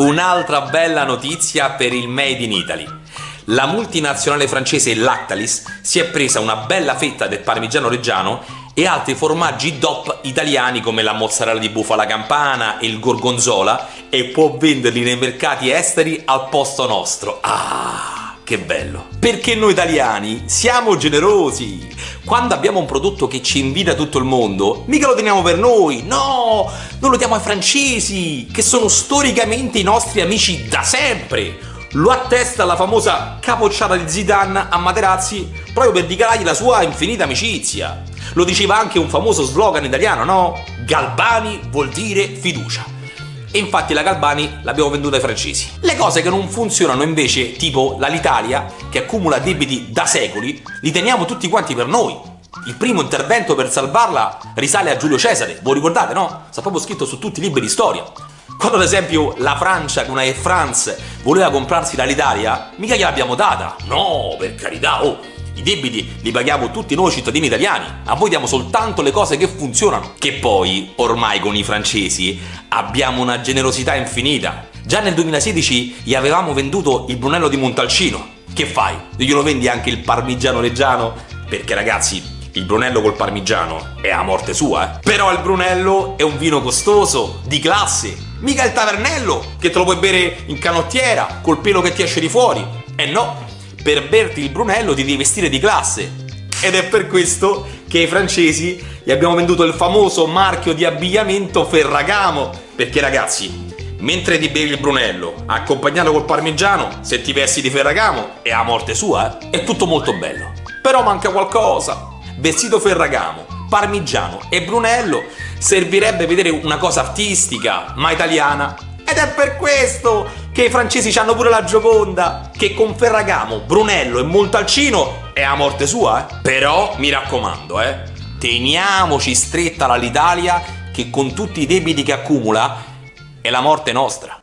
Un'altra bella notizia per il Made in Italy. La multinazionale francese Lactalis si è presa una bella fetta del Parmigiano Reggiano e altri formaggi DOP italiani come la mozzarella di bufala campana e il gorgonzola e può venderli nei mercati esteri al posto nostro. Ah, che bello! Perché noi italiani siamo generosi! Quando abbiamo un prodotto che ci invita tutto il mondo, mica lo teniamo per noi, no! Noi lo diamo ai francesi, che sono storicamente i nostri amici da sempre! Lo attesta la famosa capocciata di Zidane a Materazzi proprio per dichiarargli la sua infinita amicizia. Lo diceva anche un famoso slogan italiano, no? Galbani vuol dire fiducia. E infatti la Galbani l'abbiamo venduta ai francesi. Le cose che non funzionano invece, tipo l'Alitalia, che accumula debiti da secoli, li teniamo tutti quanti per noi. Il primo intervento per salvarla risale a Giulio Cesare, voi ricordate, no? Sta proprio scritto su tutti i libri di storia. Quando ad esempio la Francia con una Air France voleva comprarsi dall'Italia, mica gliel'abbiamo data. No, per carità, oh, i debiti li paghiamo tutti noi cittadini italiani, a voi diamo soltanto le cose che funzionano. Che poi, ormai con i francesi, abbiamo una generosità infinita. Già nel 2016 gli avevamo venduto il Brunello di Montalcino. Che fai? Glielo vendi anche il Parmigiano Reggiano? Perché ragazzi, il Brunello col Parmigiano è a morte sua, eh? Però il Brunello è un vino costoso, di classe, mica il Tavernello, che te lo puoi bere in canottiera, col pelo che ti esce di fuori. Eh no, per berti il Brunello ti devi vestire di classe. Ed è per questo che ai francesi gli abbiamo venduto il famoso marchio di abbigliamento Ferragamo. Perché ragazzi, mentre ti bevi il Brunello accompagnato col Parmigiano, se ti vesti di Ferragamo è a morte sua, eh? È tutto molto bello. Però manca qualcosa. Vestito Ferragamo, Parmigiano e Brunello servirebbe vedere una cosa artistica, ma italiana. Ed è per questo che i francesi hanno pure la Gioconda, che con Ferragamo, Brunello e Montalcino è a morte sua, eh? Però mi raccomando, teniamoci stretta all'Italia, che con tutti i debiti che accumula è la morte nostra.